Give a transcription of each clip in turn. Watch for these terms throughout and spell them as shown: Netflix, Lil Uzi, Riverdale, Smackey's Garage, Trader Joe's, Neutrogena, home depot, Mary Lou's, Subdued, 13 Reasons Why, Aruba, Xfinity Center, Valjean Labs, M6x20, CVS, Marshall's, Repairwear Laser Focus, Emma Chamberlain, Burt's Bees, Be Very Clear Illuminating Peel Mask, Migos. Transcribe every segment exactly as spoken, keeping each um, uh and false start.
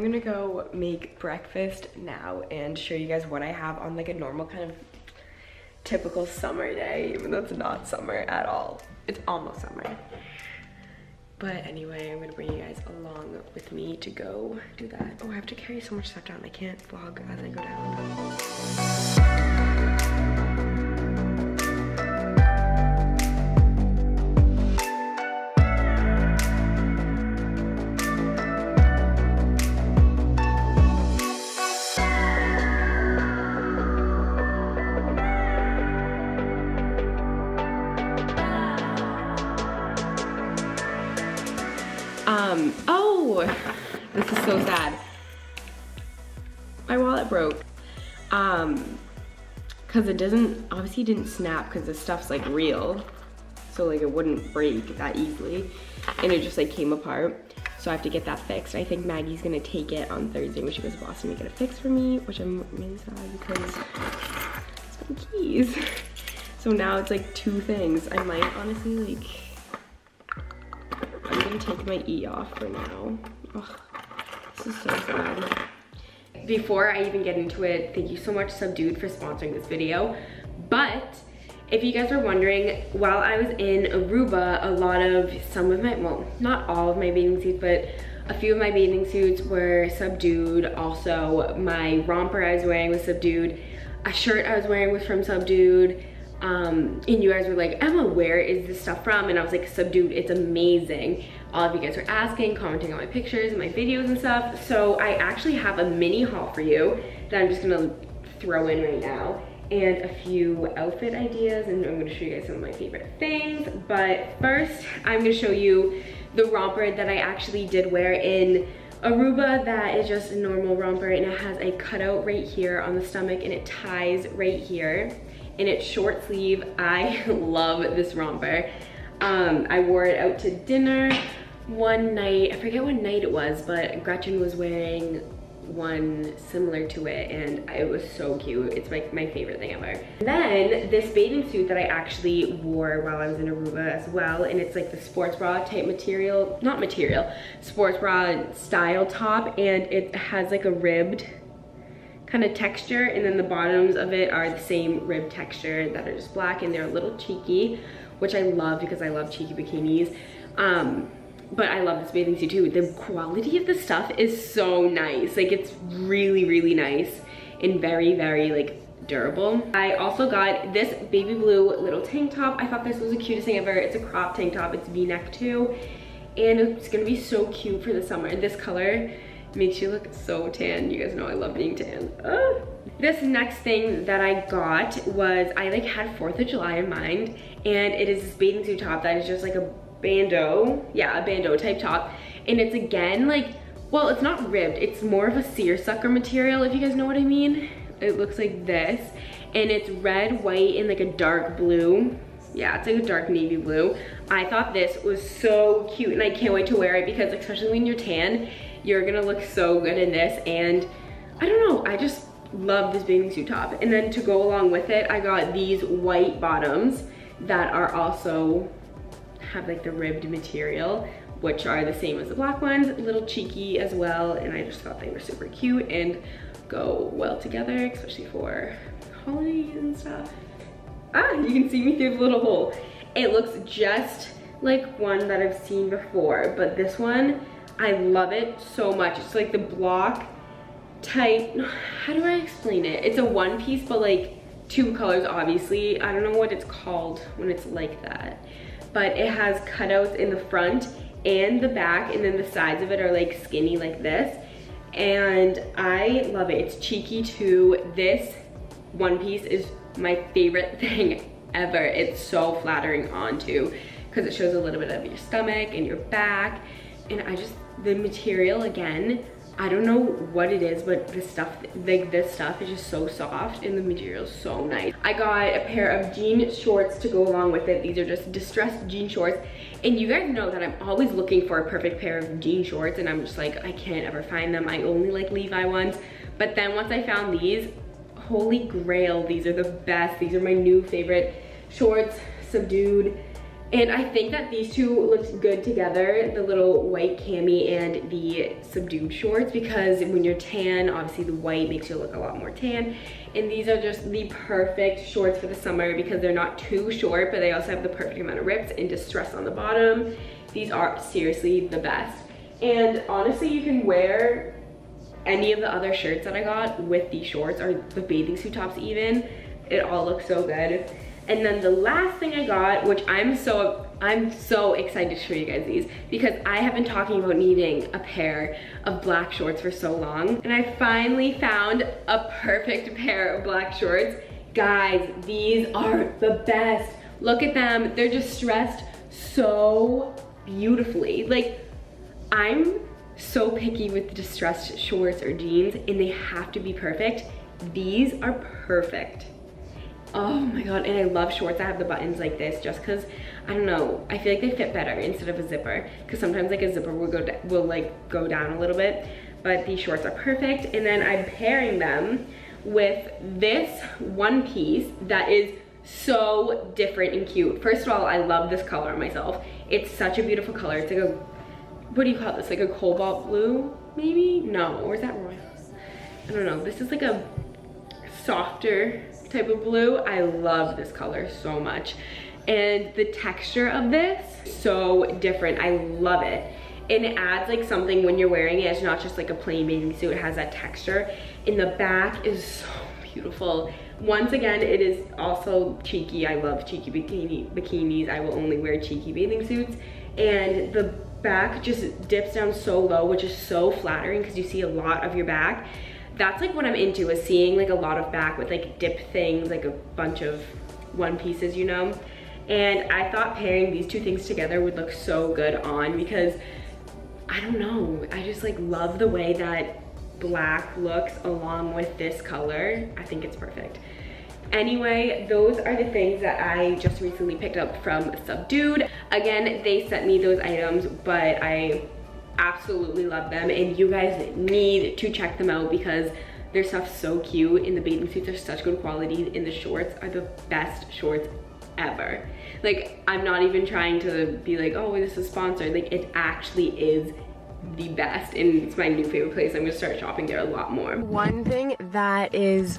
I'm gonna go make breakfast now and show you guys what I have on like a normal kind of typical summer day, even though it's not summer at all. It's almost summer. But anyway, I'm gonna bring you guys along with me to go do that. Oh, I have to carry so much stuff down. I can't vlog as I go down. Um, oh, this is so sad. My wallet broke. Um, cause it doesn't, obviously it didn't snap cause the stuff's like real. So like it wouldn't break that easily. And it just like came apart. So I have to get that fixed. I think Maggie's gonna take it on Thursday when she goes to Boston to get it fixed for me, which I'm really sad because it's my keys. So now it's like two things. I might honestly like, I'm gonna take my E off for now. Ugh, this is so sad. Before I even get into it, thank you so much Subdued for sponsoring this video. But if you guys were wondering, while I was in Aruba, a lot of some of my, well, not all of my bathing suits, but a few of my bathing suits were Subdued. Also, my romper I was wearing was Subdued. A shirt I was wearing was from Subdued. Um, and you guys were like, Emma, where is this stuff from? And I was like, Subdued, it's amazing. All of you guys were asking, commenting on my pictures and my videos and stuff. So I actually have a mini haul for you that I'm just gonna throw in right now, and a few outfit ideas, and I'm gonna show you guys some of my favorite things. But first, I'm gonna show you the romper that I actually did wear in Aruba. That is just a normal romper, and it has a cutout right here on the stomach, and it ties right here. And it's short sleeve. I love this romper. Um, I wore it out to dinner one night. I forget what night it was, but Gretchen was wearing one similar to it and it was so cute. It's like my, my favorite thing ever. Then this bathing suit that I actually wore while I was in Aruba as well, and it's like the sports bra type material, not material, sports bra style top, and it has like a ribbed kind of texture, and then the bottoms of it are the same rib texture that are just black, and they're a little cheeky, which I love because I love cheeky bikinis. Um, but I love this bathing suit too. The quality of the stuff is so nice. Like it's really, really nice and very, very like durable. I also got this baby blue little tank top. I thought this was the cutest thing ever. It's a crop tank top, it's V-neck too. And it's gonna be so cute for the summer. This color makes you look so tan. You guys know I love being tan. Oh. This next thing that I got was, I like had fourth of July in mind, and it is this bathing suit top that is just like a bandeau, yeah, a bandeau type top. And it's again like, well, it's not ribbed, it's more of a seersucker material, if you guys know what I mean. It looks like this, and it's red, white, and like a dark blue. Yeah, it's like a dark navy blue. I thought this was so cute, and I can't wait to wear it because especially when you're tan, you're gonna look so good in this. And I don't know, I just love this bathing suit top. And then to go along with it, I got these white bottoms that are also have like the ribbed material, which are the same as the black ones, a little cheeky as well. And I just thought they were super cute and go well together, especially for holidays and stuff. Ah, you can see me through the little hole. It looks just like one that I've seen before, but this one, I love it so much. It's like the block type, how do I explain it? It's a one piece, but like two colors, obviously. I don't know what it's called when it's like that. But it has cutouts in the front and the back, and then the sides of it are like skinny like this. And I love it, it's cheeky too. This one piece is my favorite thing ever. It's so flattering on too, because it shows a little bit of your stomach and your back. And I just, the material again, I don't know what it is, but the stuff, like this stuff is just so soft and the material is so nice. I got a pair of jean shorts to go along with it. These are just distressed jean shorts. And you guys know that I'm always looking for a perfect pair of jean shorts, and I'm just like, I can't ever find them. I only like Levi ones. But then once I found these, holy grail, these are the best. These are my new favorite shorts, Subdued. And I think that these two looked good together, the little white cami and the subdued shorts, because when you're tan, obviously the white makes you look a lot more tan. And these are just the perfect shorts for the summer because they're not too short, but they also have the perfect amount of rips and distress on the bottom. These are seriously the best. And honestly, you can wear any of the other shirts that I got with these shorts, or the bathing suit tops even. It all looks so good. And then the last thing I got, which I'm so I'm so excited to show you guys these, because I have been talking about needing a pair of black shorts for so long, and I finally found a perfect pair of black shorts. Guys, these are the best. Look at them. They're just stressed so beautifully. Like, I'm so picky with distressed shorts or jeans, and they have to be perfect. These are perfect. Oh my god, and I love shorts that have the buttons like this, just because, I don't know, I feel like they fit better instead of a zipper, because sometimes like a zipper will go will like go down a little bit. But these shorts are perfect. And then I'm pairing them with this one piece that is so different and cute. First of all, I love this color on myself. It's such a beautiful color. It's like a, what do you call this, like a cobalt blue maybe? No, or is that royal? I don't know. This is like a softer type of blue. I love this color so much, and the texture of this, so different. I love it, and it adds like something when you're wearing it. It's not just like a plain bathing suit. It has that texture, and the back is so beautiful. Once again, it is also cheeky. I love cheeky bikini bikinis. I will only wear cheeky bathing suits. And the back just dips down so low, which is so flattering because you see a lot of your back. That's like what I'm into, is seeing like a lot of back with like dip things, like a bunch of one pieces, you know. And I thought pairing these two things together would look so good on, because I don't know, I just like love the way that black looks along with this color. I think it's perfect. Anyway, those are the things that I just recently picked up from Subdued. Again, they sent me those items, but I absolutely love them, and you guys need to check them out because their stuff's so cute, and the bathing suits are such good quality, and the shorts are the best shorts ever. Like, I'm not even trying to be like, oh, this is sponsored. Like, it actually is the best, and it's my new favorite place. I'm gonna start shopping there a lot more. One thing that is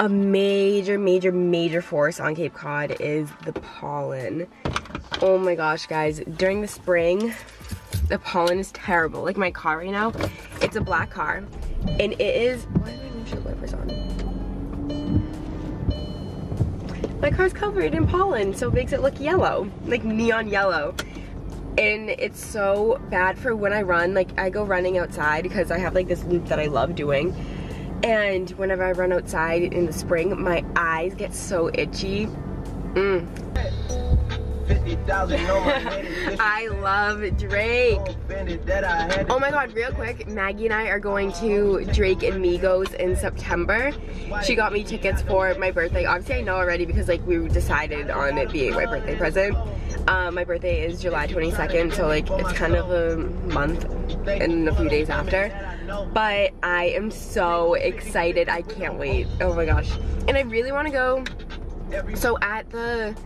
a major, major, major force on Cape Cod is the pollen. Oh my gosh, guys, during the spring, the pollen is terrible. Like my car right now, it's a black car, and it is, why are my windshield wipers on? My car's covered in pollen, so it makes it look yellow, like neon yellow. And it's so bad for when I run. Like, I go running outside because I have like this loop that I love doing. And whenever I run outside in the spring, my eyes get so itchy. Mm. I love Drake. Oh my god, real quick, Maggie and I are going to Drake and Migos in September. She got me tickets for my birthday. Obviously I know already because like we decided on it being my birthday present. Um, my birthday is July twenty-second, so like it's kind of a month and a few days after. But I am so excited. I can't wait. Oh my gosh. And I really want to go. So at the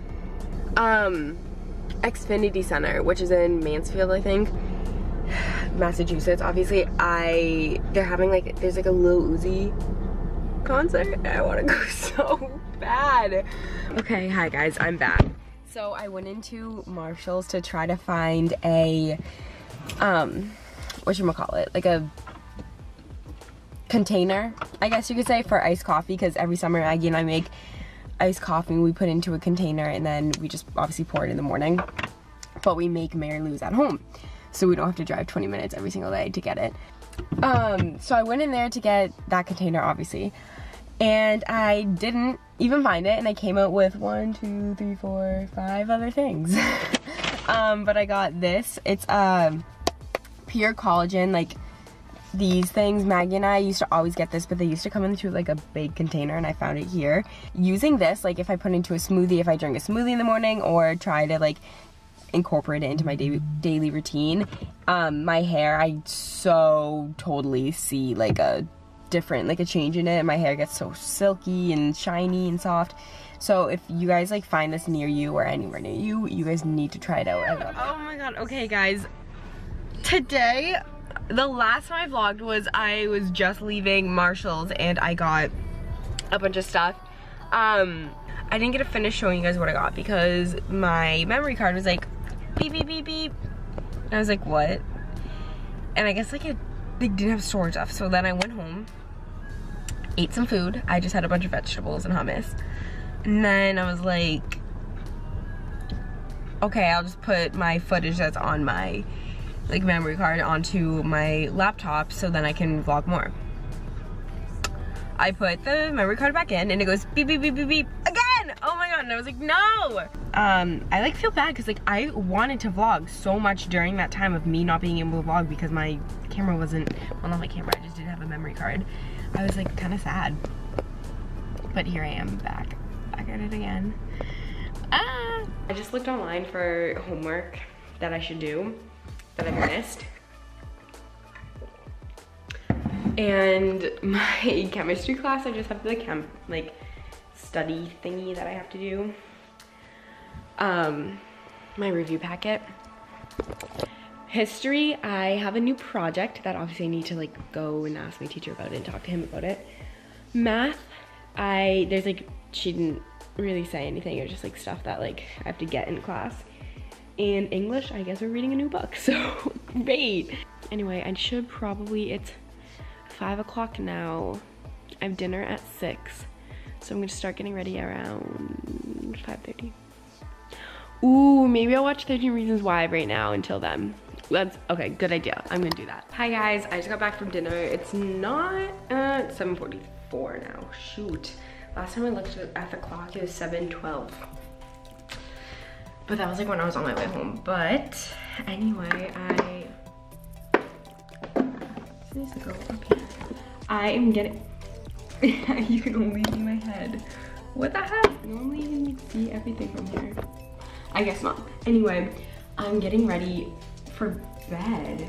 um Xfinity Center, which is in Mansfield, I think, Massachusetts, obviously, I they're having like there's like a Lil Uzi concert. I want to go so bad. Okay, hi guys, I'm back. So I went into Marshall's to try to find a um whatchamacallit, like a container, I guess you could say, for iced coffee, because every summer Aggie and I make iced coffee. We put it into a container and then we just obviously pour it in the morning, but we make Mary Lou's at home, so we don't have to drive twenty minutes every single day to get it. Um, so I went in there to get that container, obviously, and I didn't even find it, and I came out with one, two, three, four, five other things. um, but I got this. It's um, pure collagen, like these things. Maggie and I used to always get this, but they used to come into like a big container, and I found it here. Using this, like if I put it into a smoothie, if I drink a smoothie in the morning or try to like incorporate it into my da daily routine, um, my hair, I so totally see like a different, like a change in it, and my hair gets so silky and shiny and soft. So if you guys like find this near you or anywhere near you, you guys need to try it out. I love it. Oh my god, okay guys, today, the last time I vlogged was I was just leaving Marshall's and I got a bunch of stuff. Um, I didn't get to finish showing you guys what I got because my memory card was like, beep, beep, beep, beep. And I was like, what? And I guess like it, they didn't have storage left. So then I went home, ate some food. I just had a bunch of vegetables and hummus. And then I was like, okay, I'll just put my footage that's on my like memory card onto my laptop so then I can vlog more. I put the memory card back in and it goes beep, beep, beep, beep, beep again. Oh my god, and I was like, no. Um, I like feel bad because like I wanted to vlog so much during that time of me not being able to vlog because my camera wasn't, well not my camera, I just didn't have a memory card. I was like kind of sad. But here I am back, back at it again. Ah! I just looked online for homework that I should do, that I missed. And my chemistry class, I just have the chem, like study thingy that I have to do. Um, my review packet. History, I have a new project that obviously I need to like go and ask my teacher about it and talk to him about it. Math, I, there's like, she didn't really say anything. It was just like stuff that like I have to get in class. And English, I guess we're reading a new book, so great. Anyway, I should probably, it's five o'clock now. I have dinner at six, so I'm gonna start getting ready around five thirty. Ooh, maybe I'll watch thirteen reasons why right now until then. That's, okay, good idea, I'm gonna do that. Hi guys, I just got back from dinner. It's not, uh, seven forty-four now, shoot. Last time I looked at the clock, it was seven twelve. But that was like when I was on my way home. But anyway, I, go up here. I am getting, you can only see my head. What the heck? Normally you can see everything from here. I guess not. Anyway, I'm getting ready for bed.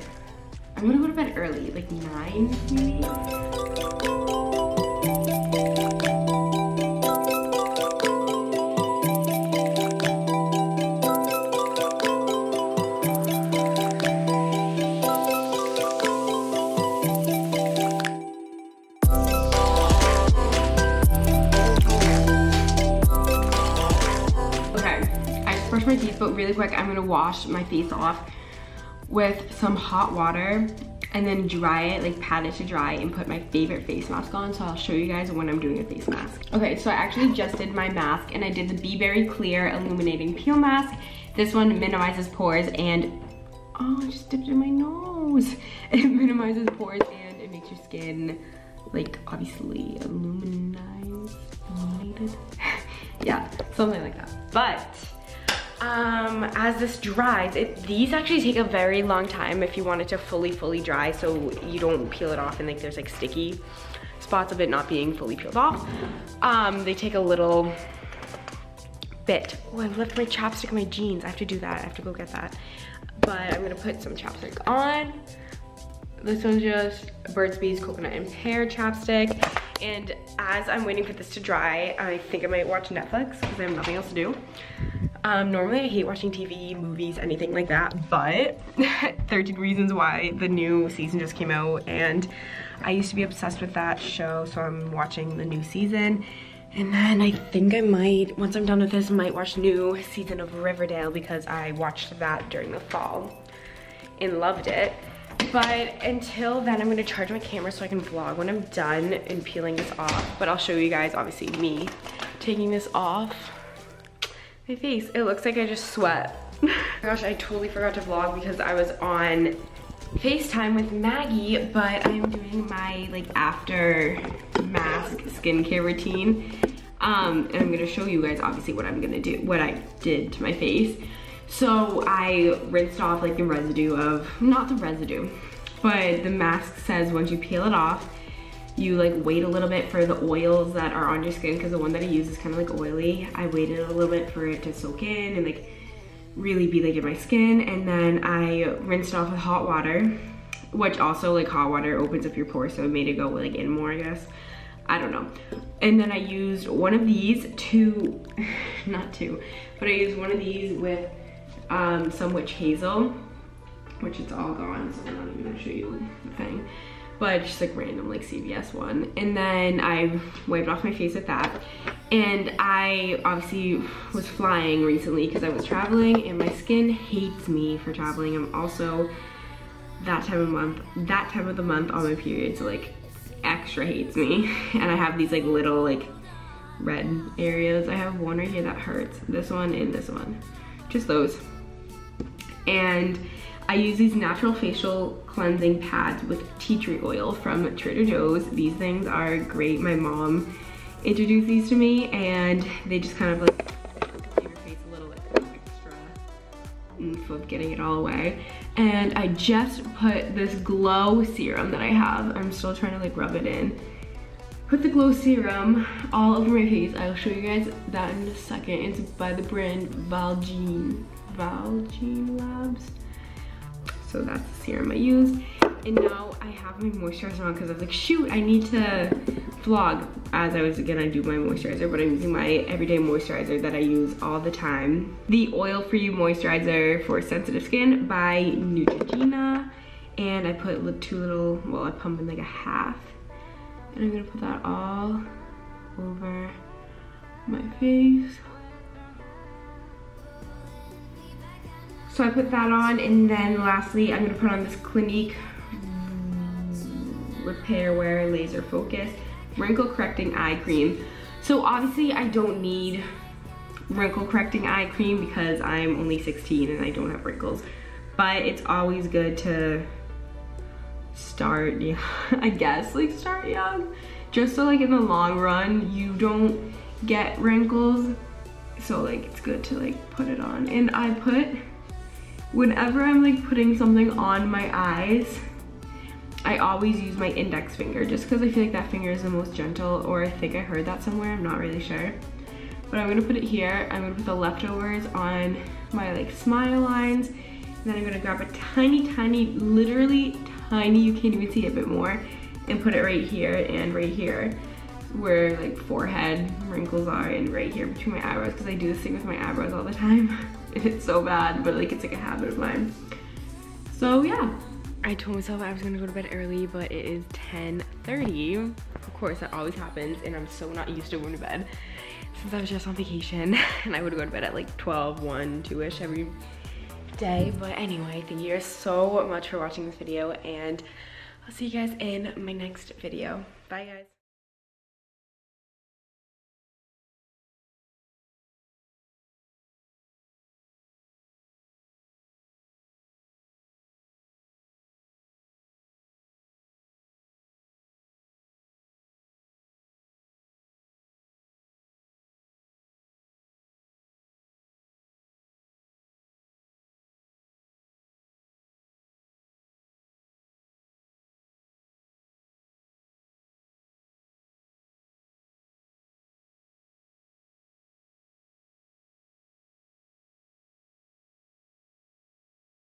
I'm gonna go to bed early, like nine maybe. My teeth, but really quick, I'm gonna wash my face off with some hot water and then dry it, like pat it to dry, and put my favorite face mask on. So I'll show you guys when I'm doing a face mask. Okay, so I actually just did my mask and I did the Be Very Clear Illuminating Peel Mask. This one minimizes pores and, oh, I just dipped in my nose. It minimizes pores and it makes your skin like obviously illuminized, illuminated. Yeah, something like that. But um as this dries, it these actually take a very long time if you want it to fully fully dry, so you don't peel it off and like there's like sticky spots of it not being fully peeled off. Um they take a little bit. Oh, I left my chapstick in my jeans. I have to do that. I have to go get that. But I'm gonna put some chapstick on. This one's just Burt's Bees Coconut and Pear chapstick. And as I'm waiting for this to dry, I think I might watch Netflix because I have nothing else to do. Um, normally I hate watching T V, movies, anything like that, but thirteen reasons why, the new season just came out and I used to be obsessed with that show, so I'm watching the new season. And then I think I might, once I'm done with this, I might watch new season of Riverdale because I watched that during the fall and loved it. But until then, I'm gonna charge my camera so I can vlog when I'm done and peeling this off. But I'll show you guys, obviously, me taking this off my face. It looks like I just sweat. Gosh, I totally forgot to vlog because I was on FaceTime with Maggie, but I'm doing my like after mask skincare routine. Um, and I'm gonna show you guys, obviously, what I'm gonna do, what I did to my face. So I rinsed off like the residue of, not the residue, but the mask says once you peel it off, you like wait a little bit for the oils that are on your skin because the one that I use is kind of like oily. I waited a little bit for it to soak in and like really be like in my skin, and then I rinsed it off with hot water which also like hot water opens up your pores, so it made it go like in more, I guess. I don't know. And then I used one of these to, not two, but I used one of these with um, some witch hazel, which it's all gone, so I'm not even gonna show you the thing. But just like random like C V S one. And then I wiped off my face with that. And I obviously was flying recently because I was traveling, and my skin hates me for traveling. I'm also that time of month, that time of the month on my period, so like extra hates me. And I have these like little like red areas. I have one right here that hurts. This one and this one, just those. And I use these natural facial cleansing pads with tea tree oil from Trader Joe's. These things are great. My mom introduced these to me, and they just kind of like give your face a little extra oomph of getting it all away. And I just put this glow serum that I have. I'm still trying to like rub it in. Put the glow serum all over my face. I'll show you guys that in a second. It's by the brand Valjean, Valjean Labs. So that's the serum I used. And now I have my moisturizer on because I was like, shoot, I need to vlog as I was gonna do my moisturizer, but I'm using my everyday moisturizer that I use all the time. The Oil For You Moisturizer for Sensitive Skin by Neutrogena. And I put two little, well, I pump in like a half. And I'm gonna put that all over my face. So I put that on, and then lastly, I'm gonna put on this Clinique Repairwear Laser Focus Wrinkle Correcting Eye Cream. So obviously I don't need wrinkle correcting eye cream because I'm only sixteen and I don't have wrinkles. But it's always good to start, yeah, I guess, like start young. Just so like in the long run, you don't get wrinkles. So like it's good to like put it on. And I put, whenever I'm like putting something on my eyes, I always use my index finger just because I feel like that finger is the most gentle, or I think I heard that somewhere, I'm not really sure. But I'm gonna put it here, I'm gonna put the leftovers on my like smile lines, and then I'm gonna grab a tiny, tiny, literally tiny, you can't even see it, but more, and put it right here and right here, where like forehead wrinkles are, and right here between my eyebrows, because I do this thing with my eyebrows all the time. It's so bad, but like it's like a habit of mine. So yeah, I told myself I was gonna go to bed early, but it is ten thirty. Of course, that always happens, and I'm so not used to going to bed since I was just on vacation, and I would go to bed at like twelve, one, two-ish every day. But anyway, thank you guys so much for watching this video, and I'll see you guys in my next video. Bye guys.